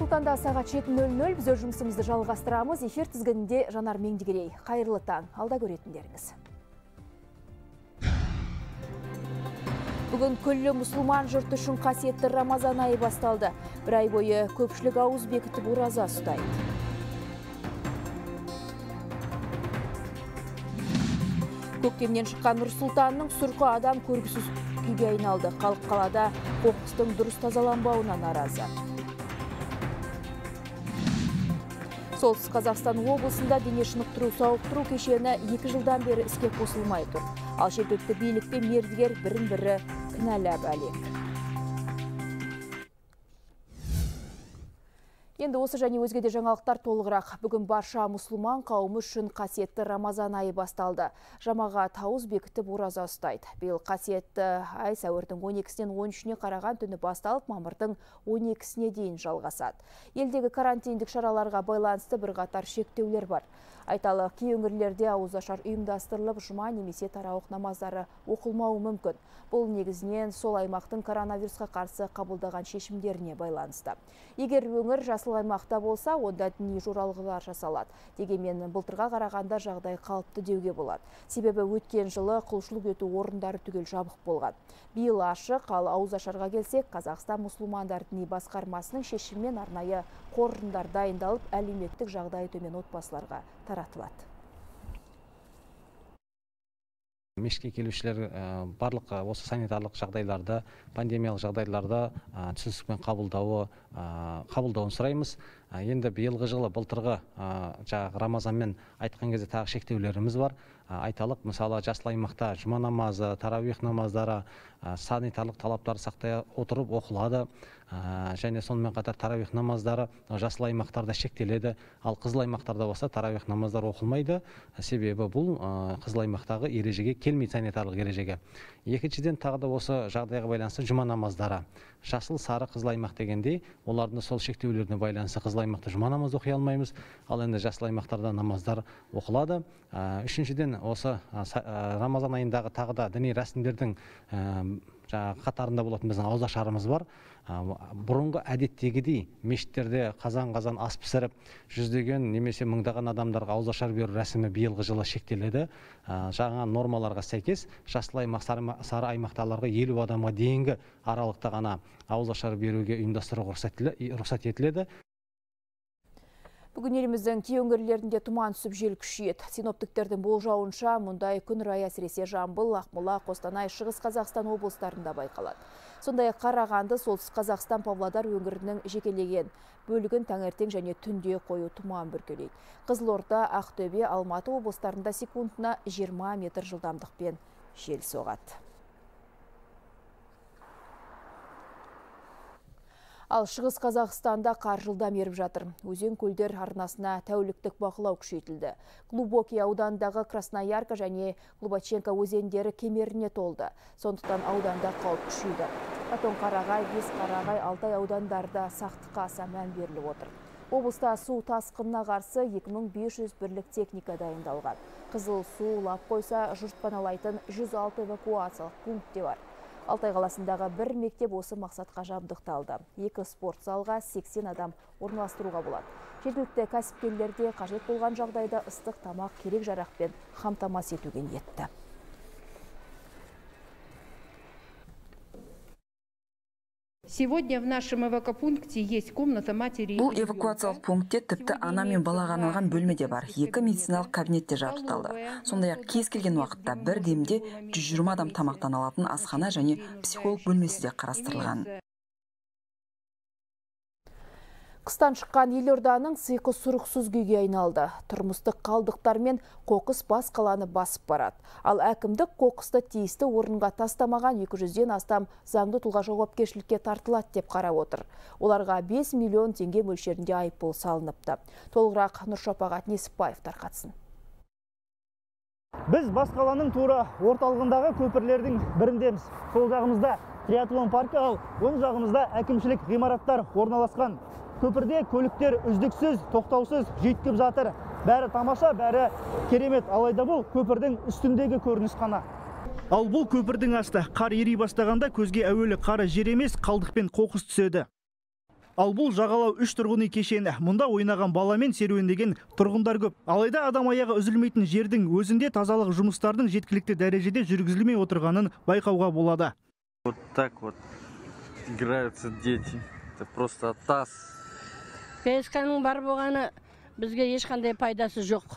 Нұрсұлтанда сағат 7:00 біз жұмысымызды жалғастырамыз. Эфир тізгінінде Жанар Меңдігерей. Қайырлы таң, алда көретіндеріңіз. Бүгін күллі мұсылман жұрты үшін қасиетті Рамазан айы басталды. Бір ай бойы көпшілік ауыз бекітіп ораза ұстайды. Көктемнен шыққан Нұрсұлтанның сұрқы адам көргісіз күйге айналды. Халық қалада қоқыстың дұрыс тазаланбауына наразы. Солтүстік Қазақстан облысында дене шынықтыру-сауықтыру кешені 2 жылдан бері іске қосылмай тұр. Ал жергілікті билік пен мердігер бірін-бірі кінәлап әлек. Енді осы және өзгеде жаңалықтар толығырақ. Бүгін барша мұсылман қауымы үшін қасиетті Рамазан айы басталды. Жамағат ауыз бекітіп ораза ұстайды. Биыл қасиетті ай сәуірдің 12-сінен 13-не қараған түні басталып, мамырдың 12-сіне дейін жалғасады. Елдегі карантиндік шараларға байланысты бірқатар шектеулер бар. Айталық, кей өңірлерде ауызашар ұйымдастырылып, жұма немесе тарауық намаздары оқылмауы мүмкін. Бұл негізінен сол аймақтың коронавирусқа қарсы қабылдаған шешімдеріне байланысты. Егер өңір жасыл аймақта болса, онда діни жоралғылар жасалады. Дегенмен былтырға қарағанда жағдай қалыпты деуге болады. Себебі өткен жылы құлшылық ету орындары түгел жабық болған. Биыл ашық, ал ауызашарға келсек, Қазақстан мұсылмандар діни басқармасының шешімімен арнайы қорындар дайындалып, әлеуметтік жағдайы төмен отбасыларға таратылады. Мешітке келушілер барлық осы санитарлық жағдайларда, пандемиялық жағдайларда түсіністікпен қабылдауын сұраймыз. Енді биылғы жылы былтырғы жаңағы Рамазанмен айтқан кезде тағы шектеулеріміз бар. Айталық, мысалы, жасыл аймақта жұма намазы, тарауих намаздары санитарлық талаптарды сақтай отырып оқылады. Және сонымен қатар тарауих намаздары жасыл аймақтарда шектеледі, ал қызыл аймақтарда болса тарауих намаздары оқылмайды. Себебі бұл қызыл аймақтағы ережеге келмейді, санитарлық ережеге. Екіншіден, тағы да осы жағдайға байланысты жұма намаздары. Жасыл, сары, қызыл аймақ дегендей, олардың сол шектеулеріне байланысты қызыл аймақта жұма намаз оқи алмаймыз, ал енді жасыл аймақтарда намаздар оқылады. Үшіншіден, осы Рамазан айындағы тағы да діни рәсімдердің қатарында болатын біздің ауызашарымыз бар. Бұрынғы әдеттегідей мешіттерде қазан-қазан ас пісіріп, жүздеген немесе мыңдаған адамдарға ауызашар беру рәсімі биылғы жылы шектеледі. Жаңа нормаларға сәйкес, жасыл аймақ, сары аймақталарға 50 адамға дейінгі аралықта ғана ауызашар беруге ұйымдастыру рұқсат етіледі. Бүгін еліміздің кей өңірлерінде тұман түсіп жел күшейеді. Синоптиктердің болжауынша мұндай күн райы әсіресе Жамбыл, Ақмола, Қостанай, Шығыс Қазақстан облыстарында байқалады. Сондай-ақ Қарағанды, Солтүстік Қазақстан, Павлодар өңірінің жекелеген бөлігін таңертең және түнде қою тұман бүркелейді. Қызылорда, Ақтөбе, Алматы облыстарында секундына 20 метр жылдамдықпен жел соғады. Ал Шығыс Қазақстанда қар жылдам еріп жатыр. Өзен көлдер арнасына тәуліктік бақылау күшейтілді. Глубокий аудандағы Красноярка және Глубоченко өзендері кемеріне толды. Сондықтан ауданда қауіп күшейді. Қатонқарағай, Бесқарағай, Алтай аудандарда сақтыққа аса мән беріліп отыр. Облыста су тасқынына қарсы 2500 бірлік техника дайындалған. Қызыл су лап қойса, жұрт паналайтын 106 эвакуациялық пункте бар. Алтай қаласындағы бір мектеп осы мақсатқа жабдықталды. 2 спорт залға 80 адам орналастыруға болады. Жергілікті кәсіпкерлерде қажет болған жағдайда ыстық тамақ керек жарақпен қамтамасыз етуге ниетті. Сегодня в нашем эвакопункте есть комната матери. Бұл эвакуациялық пунктте тіпті ана мен балаға арналған бөлме де бар. 2 медициналық кабинет те жабдықталды. Сондай-ақ кез келген уақытта бір демде 120 адам тамақтан алатын асхана және психолог бөлмесі де қарастырылған. Қыстан шыққан Елорданың сиқы сұрықсыз күйге айналды. Тұрмыстық қалдықтар мен қоқыс бас қаланы басып барады. Ал әкімдік қоқысты тиісті орынға тастамаған 200-ден астам заңды тұлға жауапкершілікке тартылады деп қарап отыр. Оларға 5 миллион теңге мөлшерінде айыппұл салыныпты. Толығырақ Нұршапағат Несіпбаев тарқатсын. Біз бас қаланың тура орталығындағы көпірлердің біріндеміз. Сол жағымызда триатлон паркі, ал оң жағымызда әкімшілік ғимараттар орналасқан. Көпірде көліктер үздіксіз, тоқтаусыз жеткіп жатыр. Бәрі тамаша, бәрі керемет, алайда бұл көпірдің үстіндегі көрініс қана. Ал бұл көпірдің асты қар ери бастағанда көзге әуелі қары жер емес, қалдық пен қоқыс түседі. Ал бұл жағалау 3 тұрғын үй кешені. Мұнда ойнаған баламен серуендеген тұрғындар көп. Алайда адам аяғы үзілмейтін жердің өзінде тазалық жұмыстардың жеткілікті дәрежеде жүргізілмей отырғанын байқауға болады. Вот так вот играются дети. Это просто атас. ПСК-ның бар болғаны бізге ешқандай пайдасы жоқ.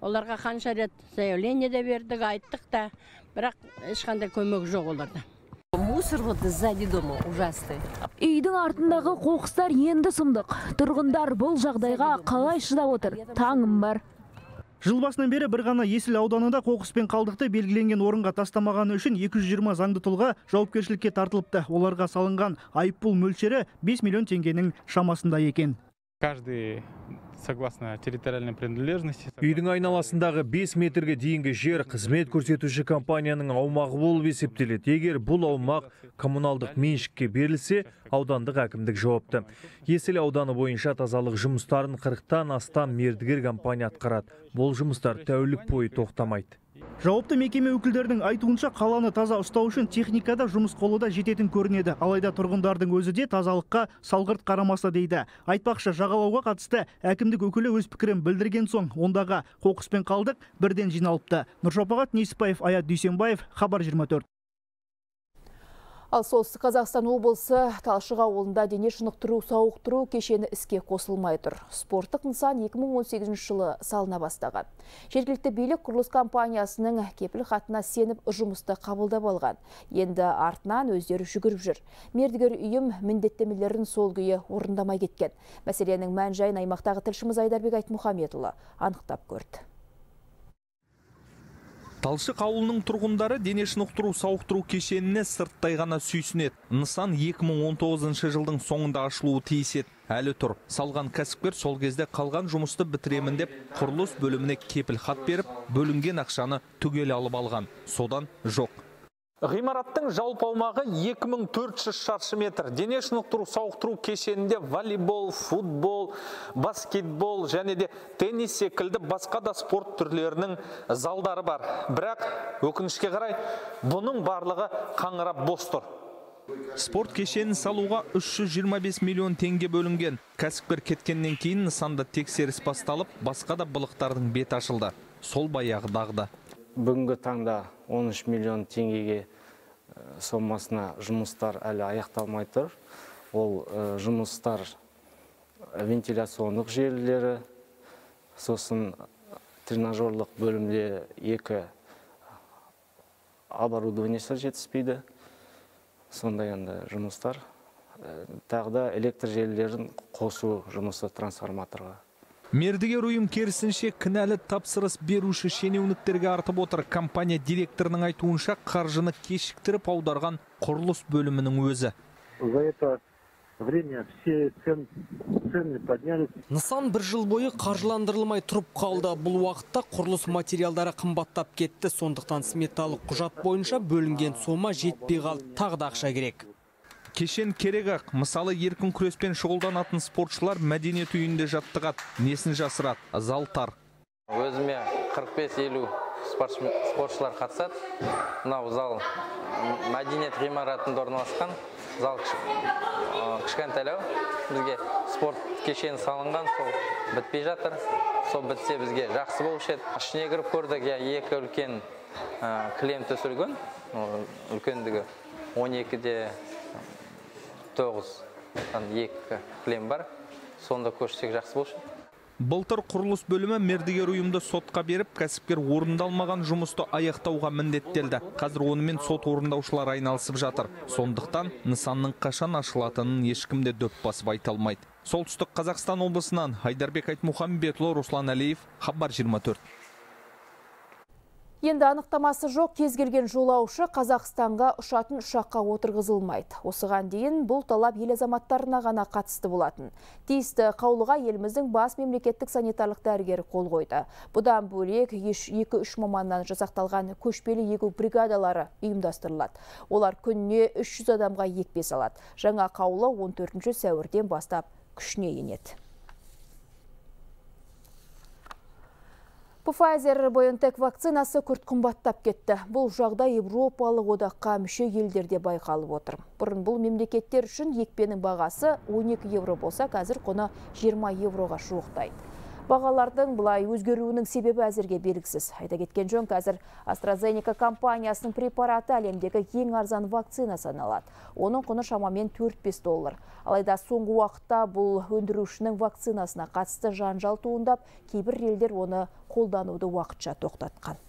Оларға қанша рет заявление де бердік, айттық та, бірақ ешқандай көмек жоқ оларда. Мусор вот сзади дома ужасный. Үйдің артындағы қоқыстар енді сұмдық. Тұрғындар бұл жағдайға қалай шыдап отыр? Таңым бар. Жыл басынан бері бір ғана Есіл ауданында қоқыс пен қалдықты белгіленген орынға тастамағаны үшін 220 заңды тұлға жауапкершілікке тартылыпты. Оларға салынған айыппұл мөлшері 5 миллион теңгенің шамасында екен. Каждый согласно территориальной принадлежности. Үйдің айналасындағы 5 метрге дейінгі жер қызмет көрсетуші компанияның аумағы болып есептеледі. Егер бұл аумақ коммуналдық меншікке берілсе, аудандық әкімдік жауапты. Есіл ауданы бойынша тазалық жұмыстарын 40-тан астам мердігер компания атқарады. Бұл жұмыстар тәулік бойы тоқтамайды. Жауапты мекеме өкілдерінің айтуынша, қаланы таза ұстау үшін техникада жұмыс қолы да жететін көрінеді. Алайда тұрғындардың өзі де тазалыққа салғырт қарамаса дейді. Айтпақшы, жағалауға қатысты әкімдік өкілі өз пікірін білдірген соң, ондағы қоқыс пен қалдық бірден жиналыпты. Нұршапағат Несіпбаев, Аят Дүйсенбаев, Хабар 24. Ал солтүстік Қазақстан облысы Талшық ауылында дене шынықтыру, сауықтыру кешені іске қосылмай тұр. Спорттық нысан 2018 жылы салына бастаған. Жергілікті билік құрылыс компаниясының кепіл хатына сеніп жұмысты қабылдап алған. Енді артынан өздері жүгіріп жүр. Мердігер үйім міндеттемелерін сол күйі орындамай кеткен. Мәселенің мән-жайын аймақтағы тілшіміз Айдарбек Айтмұхаметұлы анықтап көрді. Талшық ауылының тұрғындары дене шынықтыру, сауықтыру кешеніне сырттай ғана сүйсінеді. Нысан 2019 жылдың соңында ашылуы тиіс еді. Әлі тұр. Салған кәсіпкер сол кезде қалған жұмысты бітіремін деп құрылыс бөліміне кепіл хат беріп, бөлінген ақшаны түгел алып алған. Содан жоқ. Ғимараттың жалпы аумағы 2400 шаршы метр. Дене шынықтыру, сауықтыру кешенінде волейбол, футбол, баскетбол және де теннис секілді басқа да спорт түрлерінің залдары бар. Бірақ өкінішке қарай бұның барлығы қаңырап бос тұр. Спорт кешенін салуға 325 миллион теңге бөлінген. Кәсіпкер кеткеннен кейін нысанда тексеріс басталып, басқа да былықтардың бет ашылды. Сол баяғы дағды. Бүгінгі таңда 13 миллион теңгеге сомасына жұмыстар әлі аяқталмай тұр. Ол жұмыстар вентиляциондық желілері, сосын тренажерлық бөлімде 2 оборудованиесі жетіспейді. Сондай енді жұмыстар. Тағы да электр желілерін қосу жұмысы трансформаторға. Мердігер ұйым керісінше кінәлі тапсырыс беруші шенеуніктерге артып отыр. Компания директорының айтуынша қаржыны кешіктіріп аударған құрылыс бөлімінің өзі. Нысан бір жыл бойы қаржыландырылмай тұрып қалды. Бұл уақытта құрылыс материалдары қымбаттап кетті. Сондықтан сметалық құжат бойынша бөлінген сома жетпей қалды. Тағы да ақша керек. Кешен керек ақ. Мысалы, еркін күреспен шұғылданатын спортшылар мәдениет үйінде жаттығат, несін жасырат, залтар. Өзіме 45-50 спортшылар қатысады. Мынау зал мәдениет ғимаратында орналасқан, зал кішкентайлау. Бізге спорт кешені салынған, сол бітпей жатыр. Сол бітсе бізге жақсы болушы еді. Ішіне кіріп көрдік, екі үлкен кілем төсілген, үлкендігі 12-де 9-2 кілем бар, сонда көрсек жақсы болшы. Былтыр құрылыс бөлімі мердігер ұйымды сотқа беріп, кәсіпкер орындалмаған жұмысты аяқтауға міндеттелді. Қазір онымен сот орындаушылар айналысып жатыр. Сондықтан нысанның қашан ашылатынын ешкімде дөп басып айталмайды. Солтүстік Қазақстан облысынан Айдарбек Айтмұхамбетұлы, Руслан Әлиев, Хабар 24. Енді анықтамасы жоқ кез келген жолаушы Қазақстанға ұшатын ұшаққа отырғызылмайды. Осыған дейін бұл талап ел азаматтарына ғана қатысты болатын. Тиісті қаулыға еліміздің бас мемлекеттік санитарлық дәрігері қол қойды. Бұдан бөлек 2-3 маманнан жасақталған көшпелі егу бригадалары ұйымдастырылады. Олар күніне 300 адамға екпе салады. Жаңа қаулы 14 сәуірден бастап күшіне енеді. Pfizer BioNTech вакцинасы күрт қымбаттап кетті. Бұл жағдай Европалық одаққа мүше елдерде байқалып отыр. Бұрын бұл мемлекеттер үшін екпенің бағасы 12 евро болса, қазір құны 20 евроға жуықтайды. Бағалардың бұлай өзгеруінің себебі әзірге белгісіз. Айта кеткен жөн, қазір AstraZeneca компаниясының препараты әлемдегі ең арзан вакцина саналады. Оның құны шамамен 4-5 доллар. Алайда соңғы уақытта бұл өндірушінің вакцинасына қатысты жанжал туындап, кейбір елдер оны қолдануды уақытша тоқтатқан.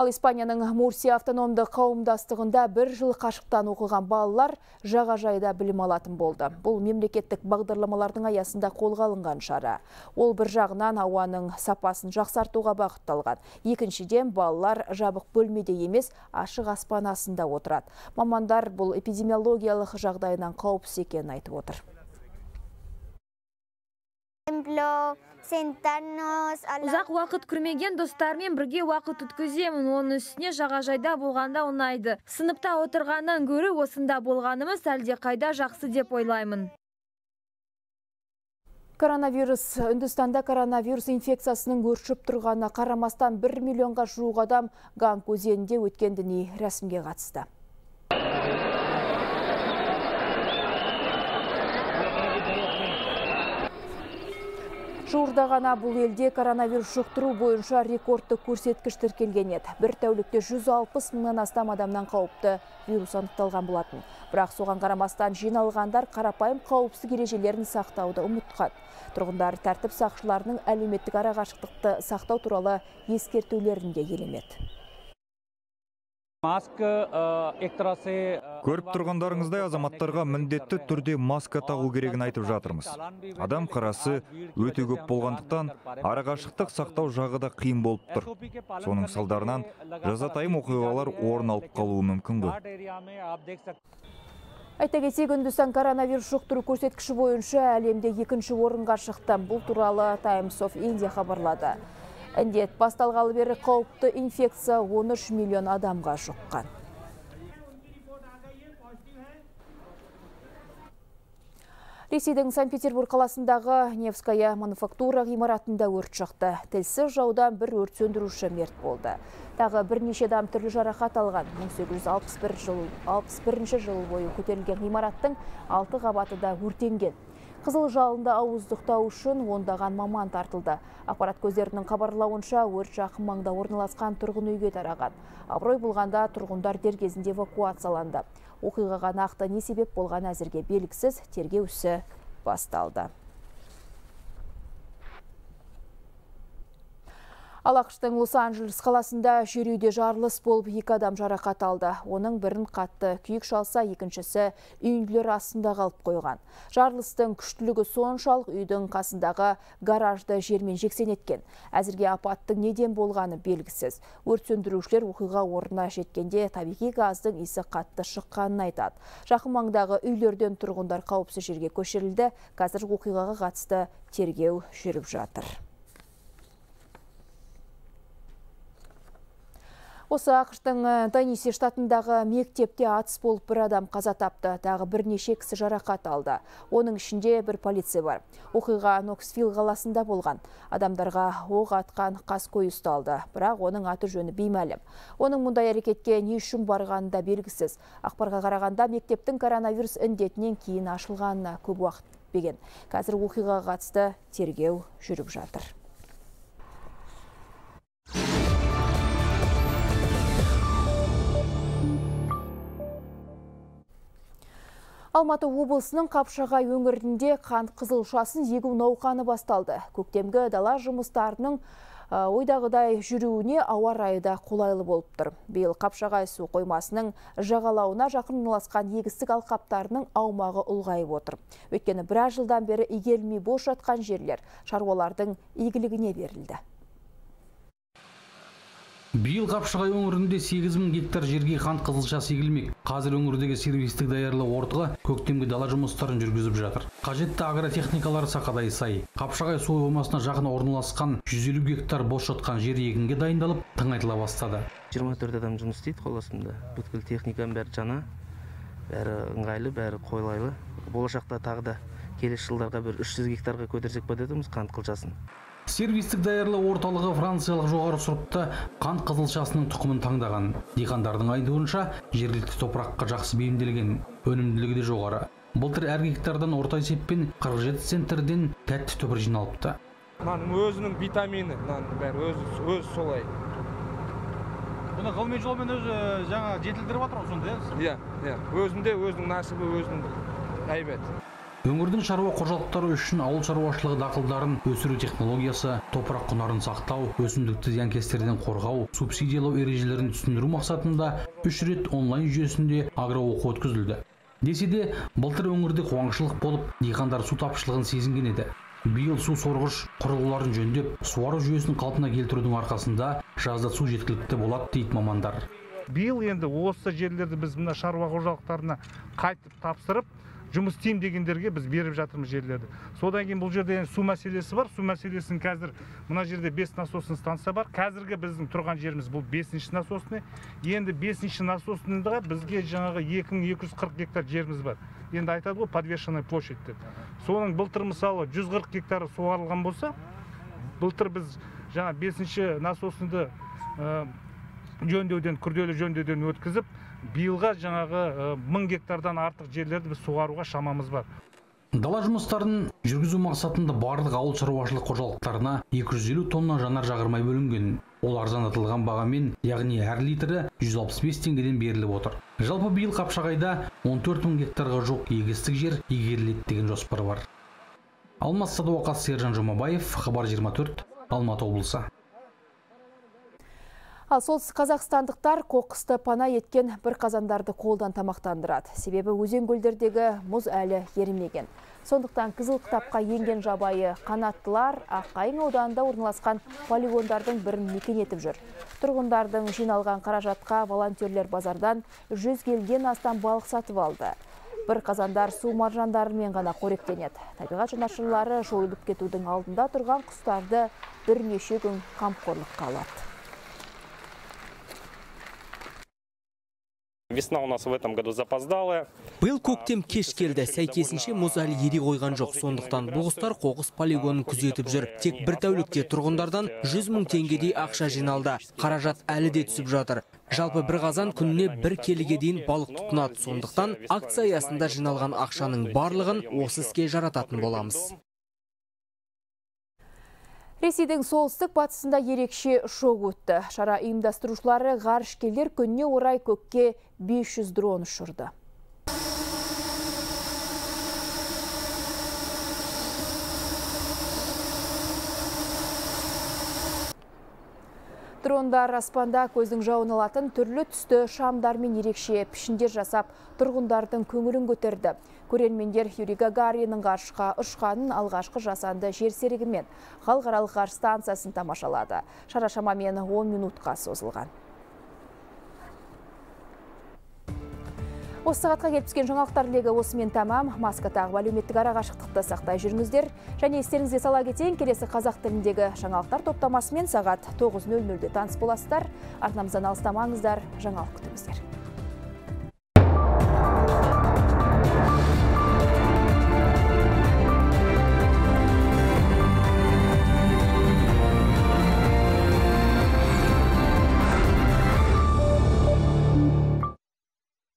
Ал Испанияның Мурсия автономды қауымдастығында бір жыл қашықтан оқыған балалар жағажайда білім алатын болды. Бұл мемлекеттік бағдарламалардың аясында қолға алынған шара. Ол бір жағынан ауаның сапасын жақсартуға бағытталған. Екіншіден, балалар жабық бөлмеде емес, ашық аспан астында отырады. Мамандар бұл эпидемиологиялық жағдайынан қауіпсіз екенін айтып отыр. Ұзақ уақыт көрмеген достармен бірге уақыт өткіземін, оның үстіне жағажайда болғанда ұнайды. Сыныпта отырғаннан гөрі осында болғанымыз әлде қайда жақсы деп ойлаймын. Үндістанда коронавирус инфекциясының өршіп тұрғанына қарамастан 1 миллионға жуық адам Ганг өзенінде өткен діни рәсімге қатысты. Жуырда ғана бұл елде коронавирус жұқтыру бойынша рекордты көрсеткіш тіркелген еді. Бір тәулікте 160 мыңнан астам адамнан қауіпті вирус анықталған болатын. Бірақ соған қарамастан жиналғандар қарапайым қауіпсіздік ережелерін сақтауды ұмытқан. Тұрғындар тәртіп сақшыларының әлеуметтік арақашықтықты сақтау туралы ескертулерінде елемеді. Көріп тұрғандарыңыздай азаматтарға міндетті түрде маска тағу керегін айтып жатырмыз. Адам қарасы өте көп болғандықтан арақашықтық сақтау жағы да қиын болып тұр. Соның салдарынан жазатайым оқиғалар орын алып қалуы мүмкін ғой. Айта кетсек, Үндістан коронавирус жұқтыру көрсеткіші бойынша әлемде екінші орынға шықты. Бұл туралы Times of India хабарлады. Індет басталғалы бері қауіпті инфекция 13 миллион адамға жұққан. Ресейдің Санкт-Петербург қаласындағы Невская мануфактура ғимаратында өрт шықты. Тілсіз жаудан бір өрт сөндіруші мерт болды. Тағы бірнеше адам түрлі жарақат алған. 1861 жыл бойы көтерілген ғимараттың 6 қабаты да өртенген. Қызыл жалында ауыздықтау үшін ондаған маман тартылды. Аппарат көздерінің хабарлауынша өрт жақын маңда орналасқан тұрғын үйге тараған. Абырой болғанда тұрғындар дер кезінде эвакуацияланды. Оқиғаға нақты не себеп болған әзірге белгісіз, тергеу ісі басталды. Ақш-тың Лос-Анджелес қаласында жүруде жарылыс болып, 2 адам жарақат алды. Оның бірін қатты күйік шалса, екіншісі үйінділер астында қалып қойған. Жарылыстың күштілігі соншалық үйдің қасындағы гаражды жермен жексен еткен. Әзірге апаттың неден болғаны белгісіз. Өрт сөндірушілер оқиға орнына жеткенде табиғи газдың иісі қатты шыққанын айтады. Жақын маңдағы үйлерден тұрғындар қауіпсіз жерге көшірілді. Қазір оқиғаға қатысты тергеу жүріп жатыр. Осы Ақш-тың Теннесси штатындағы мектепте атыс болып бір адам қаза тапты, тағы бірнеше кісі жарақат алды. Оның ішінде бір полиция бар. Оқиға Ноксвилл қаласында болған. Адамдарға оқ атқан қаскөй ұсталды, бірақ оның аты жөні беймәлім. Оның мұндай әрекетке не үшін барғаны да белгісіз. Ақпарға қарағанда мектептің коронавирус індетінен кейін ашылғанына көп уақыт беген. Қазір оқиғаға қатысты тергеу жүріп жатыр. Алматы облысының Қапшағай өңірінде қант қызылшасын егу науқаны басталды. Көктемгі дала жұмыстарының ойдағыдай жүруіне ауа райы да қолайлы болып тұр. Биыл Қапшағай су қоймасының жағалауына жақынласқан егістік алқаптарының аумағы ұлғайып отыр. Өйткені біраз жылдан бері игерілмей бос жатқан жерлер шаруалардың игілігіне берілді. Биыл Қапшағай өңірінде 8000 гектар жерге қант қызылшасы егілмек. Қазір өңірдегі сервистік даярлау орталығы көктемгі дала жұмыстарын жүргізіп жатыр. Қажетті агротехникалар сақадай сай. Қапшағай су қоймасына жақын орналасқан 150 гектар бос жатқан жер егінге дайындалып, тыңайтыла бастады. 24 адам жұмыс істейді қоласында. Бүткіл техниканың бәрі жаңа, бәрі ыңғайлы, бәрі қолайлы. болашақта тағы да келесі жылдарда бір 300 гектарға көтерсек пе дедіміз қант қылшасын. Сервистік даярлау орталығы франциялық жоғары сұрыпты қант қызылшасының тұқымын таңдаған. Диқандардың айтуынша жергілікті топыраққа жақсы бейімделген, өнімділігі де жоғары. Былтыр әр гектардан орта есеппен 47 центнерден тәтті түбір жиналыпты. Нанның өзінің витамині, нанның бәрі өзі солай. Бұны ғылыми жолмен өзі жаңа жетілдіріп жатыр сонда, иә? Иә, өзінде өзінің насыбы, өзінің әйбеті. Өңірдің шаруа қожалықтары үшін ауыл шаруашылығы дақылдарын өсіру технологиясы, топырақ құнарын сақтау, өсімдікті зиянкестерден қорғау, субсидиялау ережелерін түсіндіру мақсатында 3 рет онлайн жүйесінде агрооку өткізілді. Десе де, былтыр өңірде қуаңшылық болып, диқандар су тапшылығын сезінген еді. Биыл су сорғыш құрылғыларын жөндеп, суару жүйесін қалпына келтірудің арқасында жазда су жеткілікті болады дейді мамандар. Биыл енді осы жерлерді біз мына шаруа қожалықтарына қайтып тапсырып, жұмыс тим дегендерге біз беріп жатырмыз жерлерді. Содан кейін бұл жерде су мәселесі бар. Су мәселесін қазір мына жерде 5 насосын станса бар. Қазіргі біздің тұрған жеріміз бұл 5-ші насосыны. Енді 5-ші насосында бізге жаңағы 2240 гектар жеріміз бар. Енді айтады ғой подвешенная площадь деп. Соның былтыр мысалы 140 гектары суарылған болса, былтыр біз жаңа 5-ші насосынды жөндеуден, күрделі жөндеуден өткізіп, биылға жаңағы 1000 гектардан артық жерлерді біз суғаруға шамамыз бар. Дала жұмыстарын жүргізу мақсатында барлық ауыл шаруашылық қожалықтарына 250 тонна жанар-жағармай бөлінген. Ол арзандатылған бағамен, яғни әр литрі 165 теңгеден беріліп отыр. Жалпы биыл Қапшағайда 14000 гектарға жоқ егістік жер игеріледі деген жоспар бар. Алмас Садуақас, Сержан Жұмабаев, Хабар 24, Алматы облысы. Солтүстік қазақстандықтар қоқысты пана еткен бір қазандарды қолдан тамақтандырады. Себебі өзен көлдердегі мұз әлі ерімеген. Сондықтан қызыл кітапқа енген жабайы қанаттылар Аққайың ауданында орналасқан полигондардың бірін мекен етіп жүр. Тұрғындардың жиналған қаражатқа волонтерлер базардан 100 келіден астам балық сатып алды. Бір қазандар су маржандарымен ғана қоректенеді. Табиғат жанашырлары жойылып кетудің алдында тұрған құстарды бірнеше күн қамқорлыққа алады. Весна у нас в этом году запоздалая. Был көктем кеш келді, сәйкесінше мұз әлі ере қойған жоқ. Сондықтан бұғыстар қоқыс полигонын күзетіп жүр. Тек бір тәулікте тұрғындардан 100 000 теңгедей ақша жиналды. Қаражат әлі де түсіп жатыр. Жалпы бір қазан күніне бір келіге дейін балық тұтынады. Сондықтан акция аясында жиналған ақшаның барлығын осы іске жарататын боламыз. Ресейдің солтүстік батысында ерекше шоу өтті. Шара ұйымдастырушылары ғарышкерлер күніне орай көкке 500 дрон ұшырды. Дрондар аспанда көздің жауын алатын түрлі түсті шамдармен ерекше пішіндер жасап, тұрғындардың көңілін көтерді. Көрермендер Юрий Гагариннің ғарышқа ұшқанын алғашқы жасанды жер серігімен халықаралық ғарыш станциясын тамашалады. Шара шамамен 10 минутқа созылған. Осы сағатқа келіп түскен жаңалықтар легі осымен тамам. Маска тағып әлеуметтік ара қашықтықты сақтай жүріңіздер. Және естеріңізге сала кетейін, келесі қазақ тіліндегі жаңалықтар топтамасымен сағат 9:00-де таныс боласыздар. Арнамыздан алыстамаңыздар, жаңалық күтіңіздер.